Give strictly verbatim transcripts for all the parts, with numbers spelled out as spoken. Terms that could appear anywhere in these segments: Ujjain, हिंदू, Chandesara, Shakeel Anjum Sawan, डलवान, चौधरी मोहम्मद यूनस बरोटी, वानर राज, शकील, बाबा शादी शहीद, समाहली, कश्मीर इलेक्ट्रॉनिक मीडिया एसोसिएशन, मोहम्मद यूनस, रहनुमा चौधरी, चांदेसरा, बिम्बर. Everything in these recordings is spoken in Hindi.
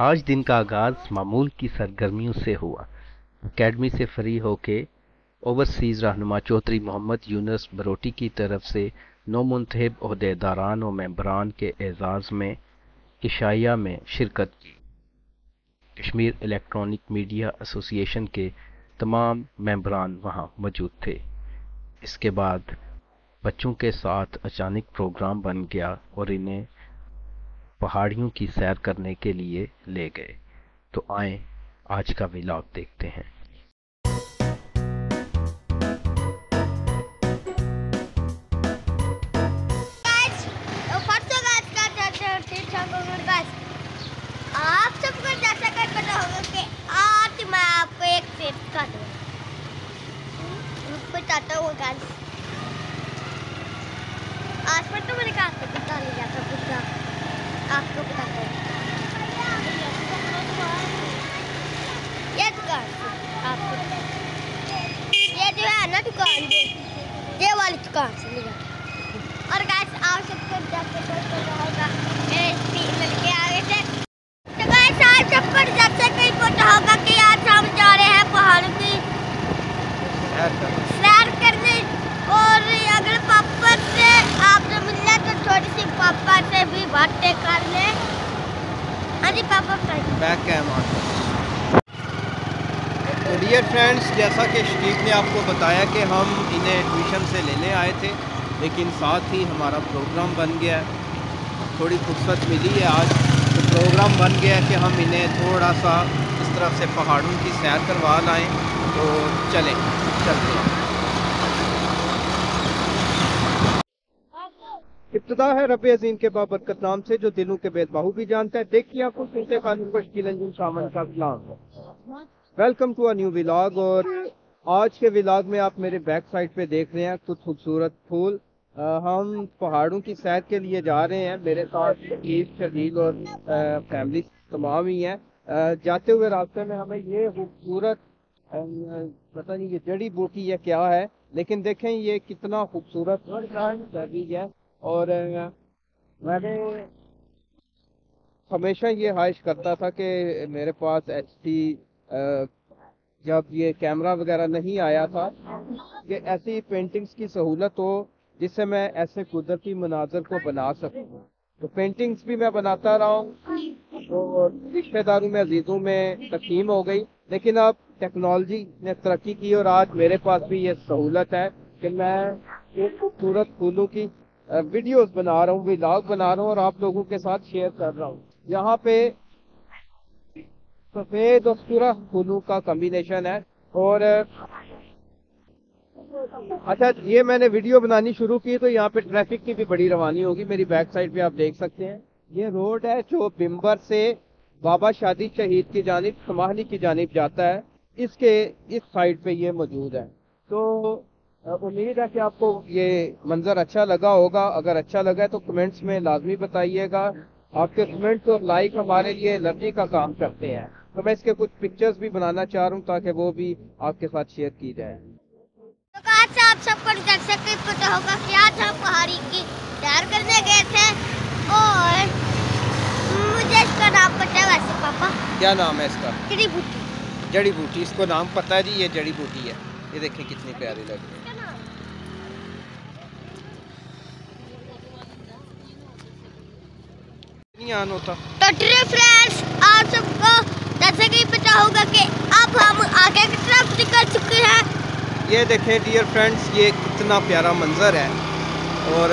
आज दिन का आगाज़ मामूल की सरगर्मियों से हुआ। एकेडमी से फ्री होके ओवरसीज़ रहनुमा चौधरी मोहम्मद यूनस बरोटी की तरफ से नौ मुंतब अहदेदारान और मेंबरान के एजाज़ में किशाया में शिरकत की। कश्मीर इलेक्ट्रॉनिक मीडिया एसोसिएशन के तमाम मेंबरान वहां मौजूद थे। इसके बाद बच्चों के साथ अचानक प्रोग्राम बन गया और इन्हें पहाड़ियों की सैर करने के लिए ले गए। तो आए आज का व्लॉग देखते हैं। आप सबको जैसा कर पता होगा कि आज मैं आपको एक ट्रिप का दूँगा, बताता हूँ गाइस। आज पर तो मैंने आपको बता नहीं जाता, कुछ आपको बताता हूँ। ये दुकान आपको ये जो है ना दुकान, ये वाली दुकान से ले जाता। और गाइस आप सबको जैसा कर पता होगा मेरे स्पीड लड़के आ रहे थे। पर जब से कहीं पता होगा कि आज हम जा रहे हैं पहाड़ की सैर करने, और अगर पापा से आपने मिलना तो थोड़ी सी पापा से भी बातें कर ले। अरे पापा बैक कैमरा। तो डियर फ्रेंड्स, जैसा कि शकील ने आपको बताया कि हम इन्हें एडमिशन से लेने आए थे, लेकिन साथ ही हमारा प्रोग्राम बन गया। थोड़ी फुर्सत मिली है आज, प्रोग्राम बन गया कि हम इन्हें थोड़ा सा इस तरफ से पहाड़ों की सैर करवा लाएं। तो चलें चलते हैं। इब्तिदा है रब अजीम के बाबरकत नाम से जो दिलों के बेदबाहू भी जानता है। देखिए आपको सुनते खान को शकील अंजुम सावन का सलाम। Welcome to a new vlog. और आज के व्लॉग में आप मेरे बैक साइड पे देख रहे हैं कुछ खूबसूरत फूल। आ, हम पहाड़ों की सैर के लिए जा रहे हैं। मेरे साथ शकील, शकील और आ, फैमिली तमाम ही है। आ, जाते हुए रास्ते में हमें ये खूबसूरत, पता नहीं ये जड़ी बूटी या क्या है, लेकिन देखें ये कितना खूबसूरत है। और मैंने हमेशा ये ख्वाहिश करता था कि मेरे पास एचडी जब ये कैमरा वगैरह नहीं आया था कि ऐसी पेंटिंग्स की सहूलत हो जिससे मैं ऐसे कुदरती मनाजर को बना सकूँ। तो पेंटिंग्स भी मैं बनाता रहा हूँ और रिश्तेदारों में, अजीज़ों में तकसीम हो गई। लेकिन अब टेक्नोलॉजी ने तरक्की की और आज मेरे पास भी ये सहूलत है कि मैं एक खूबसूरत फूलों की वीडियोस बना रहा हूँ, व्लॉग बना रहा हूँ और आप लोगों के साथ शेयर कर रहा हूँ। यहाँ पे सफ़ेद और सुर्ख फूलों का कम्बिनेशन है। और अच्छा, ये मैंने वीडियो बनानी शुरू की तो यहाँ पे ट्रैफिक की भी बड़ी रवानी होगी। मेरी बैक साइड पे आप देख सकते हैं ये रोड है जो बिम्बर से बाबा शादी शहीद की जानिब, समाहली की जानिब जाता है। इसके इस साइड पे ये मौजूद है। तो उम्मीद है कि आपको ये मंजर अच्छा लगा होगा। अगर अच्छा लगा है तो कमेंट्स में लाजमी बताइएगा। आपके कमेंट्स और लाइक हमारे लिए एनर्जी का काम करते हैं। तो मैं इसके कुछ पिक्चर्स भी बनाना चाह रहा हूँ ताकि वो भी आपके साथ शेयर की जाए। आप सबको जैसे शकील पता होगा कि आज हम पहाड़ी की सैर करने गए थे। और मुझे इसका नाम पता है वैसे पापा। क्या नाम है इसका? जड़ी बूटी। जड़ी बूटी, इसको नाम पता है जी। ये जड़ी बूटी है, ये देखिए कितनी प्यारी लग रही है। नहीं आन होता। तो डियर फ्रेंड्स, आप सबको जैसे कि पता होगा कि अब हम आगे की तरफ निकल चुके हैं। ये देखें डियर फ्रेंड्स, ये कितना प्यारा मंजर है। और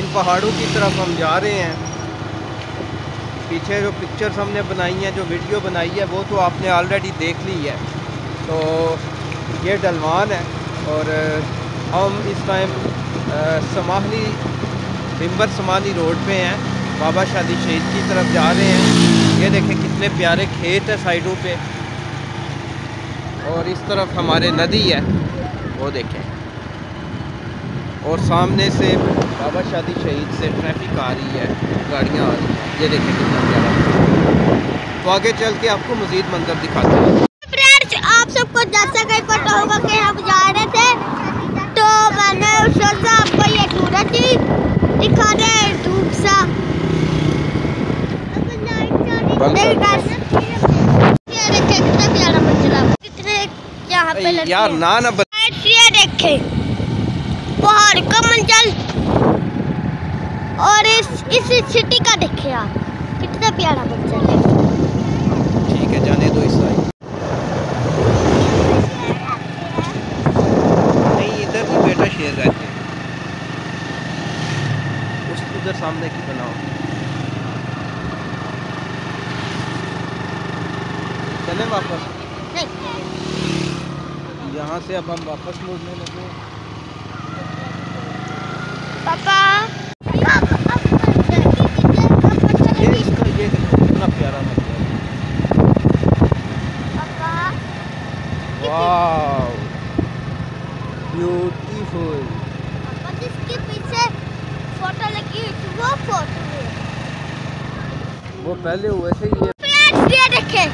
इन पहाड़ों की तरफ हम जा रहे हैं। पीछे जो पिक्चर्स हमने बनाई हैं, जो वीडियो बनाई है, वो तो आपने ऑलरेडी देख ली है। तो ये डलवान है और हम इस टाइम समाहली, बिम्बर समाहली रोड पे हैं, बाबा शादी शहीद की तरफ जा रहे हैं। ये देखें कितने प्यारे खेत हैं साइडों पे, और इस तरफ हमारे नदी है, वो देखें। और सामने से बाबा शादी शहीद से ट्रैफिक आ रही है, गाड़ियाँ आ रही हैं। ये देखें कितना प्यारा। तो आगे चल के आपको मज़ीद मंजर दिखाते हैं। फ्रेंड्स, आप सबको जैसा कहीं पता होगा कि हम जा रहे थे, तो मैंने सोचा आपको ये सूरज दिखा दे, धूप सा। बंद कर यार ना ना देखे पहाड़ का मंजल और इस इस सिटी का देखे आप कितना प्यारा मंजल है। ठीक है जाने दो इस साइड नहीं इधर भी बेटा शेर रहते हैं उसको उधर सामने की बनाओ चले वापस यहाँ से अब हम वापस लौटने लगे। पापा ये इसका ये कितना प्यारा पापा वाव ब्यूटीफुल। पापा जिसके पीछे फोटो लगी हुई थी वो फोटो है वो पहले वैसे ही ये देखे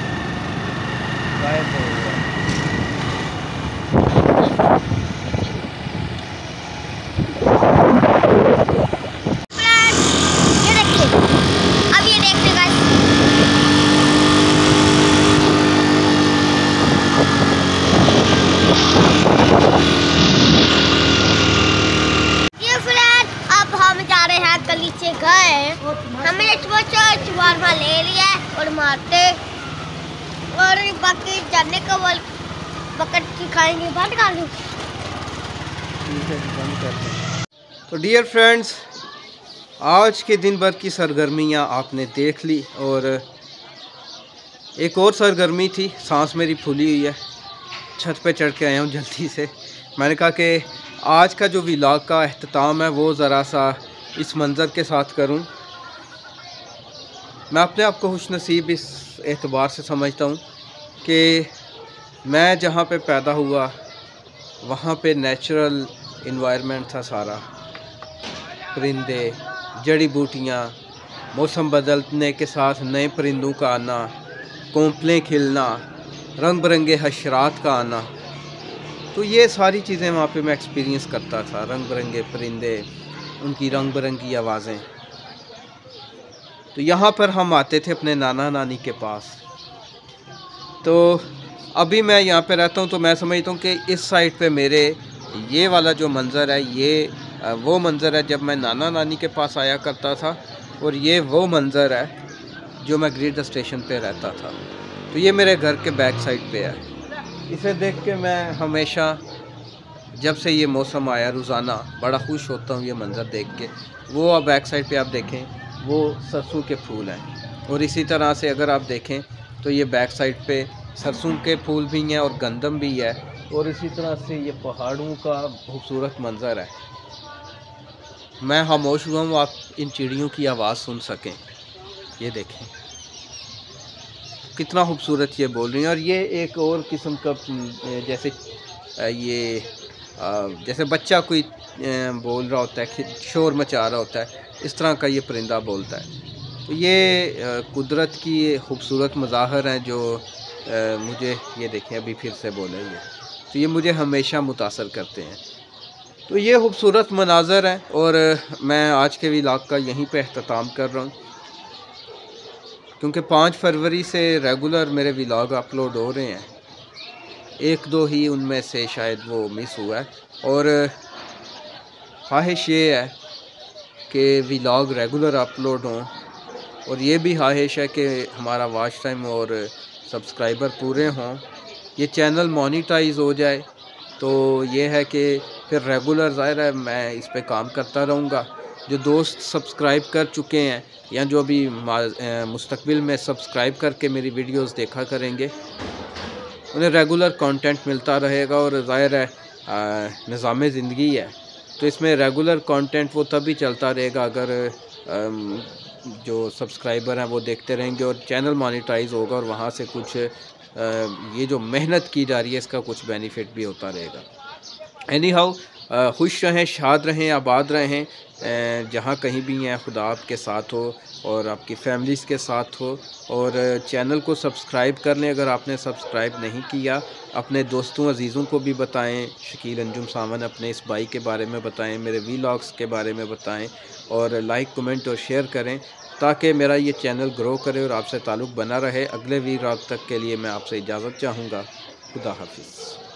गायब हो गया। हमने चुवारमा ले लिया और मारते और बाकी जाने का वाल बकेट की खाएंगे बंद कर लो। ठीक है बंद करते हैं। तो डियर फ्रेंड्स आज के दिन भर की सरगर्मियां आपने देख ली और एक और सरगर्मी थी सांस मेरी फूली हुई है छत पे चढ़ के आया हूँ जल्दी से। मैंने कहा कि आज का जो व्लॉग का अख्ताम है वो ज़रा सा इस मंज़र के साथ करूं। मैं अपने आप को खुशनसीब इस एतबार से समझता हूं कि मैं जहां पे पैदा हुआ वहां पे नेचुरल इन्वायरमेंट था सारा परिंदे जड़ी बूटियां मौसम बदलने के साथ नए परिंदों का आना कोंपलें खिलना रंग बिरंगे हशरात का आना तो ये सारी चीज़ें वहां पे मैं एक्सपीरियंस करता था रंग बिरंगे परिंदे उनकी रंग बिरंगी आवाज़ें। तो यहाँ पर हम आते थे अपने नाना नानी के पास तो अभी मैं यहाँ पे रहता हूँ तो मैं समझता हूँ कि इस साइड पे मेरे ये वाला जो मंज़र है ये वो मंज़र है जब मैं नाना नानी के पास आया करता था और ये वो मंज़र है जो मैं ग्रिड स्टेशन पे रहता था। तो ये मेरे घर के बैक साइड पे है। इसे देख के मैं हमेशा जब से ये मौसम आया रोज़ाना बड़ा खुश होता हूँ ये मंज़र देख के। वो अब बैक साइड पे आप देखें वो सरसों के फूल हैं और इसी तरह से अगर आप देखें तो ये बैक साइड पे सरसों के फूल भी हैं और गंदम भी है और इसी तरह से ये पहाड़ों का खूबसूरत मंज़र है। मैं खामोश हुआ हूँ आप इन चिड़ियों की आवाज़ सुन सकें। ये देखें कितना खूबसूरत ये बोल रही हैं और ये एक और किस्म का जैसे ये जैसे बच्चा कोई बोल रहा होता है शोर मचा रहा होता है इस तरह का ये परिंदा बोलता है। तो ये कुदरत की खूबसूरत मज़ाहर हैं जो मुझे ये देखें अभी फिर से बोले ये तो ये मुझे हमेशा मुतासर करते हैं। तो ये खूबसूरत मनाजर हैं और मैं आज के व्लॉग का यहीं पे अख्ताम कर रहा हूँ क्योंकि पाँच फरवरी से रेगुलर मेरे व्लॉग अपलोड हो रहे हैं एक दो ही उनमें से शायद वो मिस हुआ है और ख्वाहिश ये है कि व्लॉग रेगुलर अपलोड हों और ये भी ख्वाहिश है कि हमारा वॉच टाइम और सब्सक्राइबर पूरे हों ये चैनल मोनिटाइज हो जाए। तो ये है कि फिर रेगुलर ज़ाहिर है मैं इस पे काम करता रहूँगा। जो दोस्त सब्सक्राइब कर चुके हैं या जो अभी मुस्तकबिल में सब्सक्राइब करके मेरी वीडियोस देखा करेंगे उन्हें रेगुलर कंटेंट मिलता रहेगा और ज़ाहिर है निज़ाम ज़िंदगी है तो इसमें रेगुलर कंटेंट वो तभी चलता रहेगा अगर जो सब्सक्राइबर हैं वो देखते रहेंगे और चैनल मोनेटाइज होगा और वहाँ से कुछ ये जो मेहनत की जा रही है इसका कुछ बेनिफिट भी होता रहेगा। एनी हाउ खुश रहें, शाद रहें, आबाद रहें, जहाँ कहीं भी हैं। खुदा आपके साथ हो और आपकी फैमिलीज़ के साथ हो। और चैनल को सब्सक्राइब कर लें अगर आपने सब्सक्राइब नहीं किया। अपने दोस्तों अजीज़ों को भी बताएं, शकील अंजुम सावन अपने इस भाई के बारे में बताएं, मेरे वीलॉग्स के बारे में बताएं और लाइक कमेंट और शेयर करें ताकि मेरा ये चैनल ग्रो करे और आपसे ताल्लुक़ बना रहे। अगले वीलॉग तक के लिए मैं आपसे इजाज़त चाहूँगा। खुदा हाफिज़।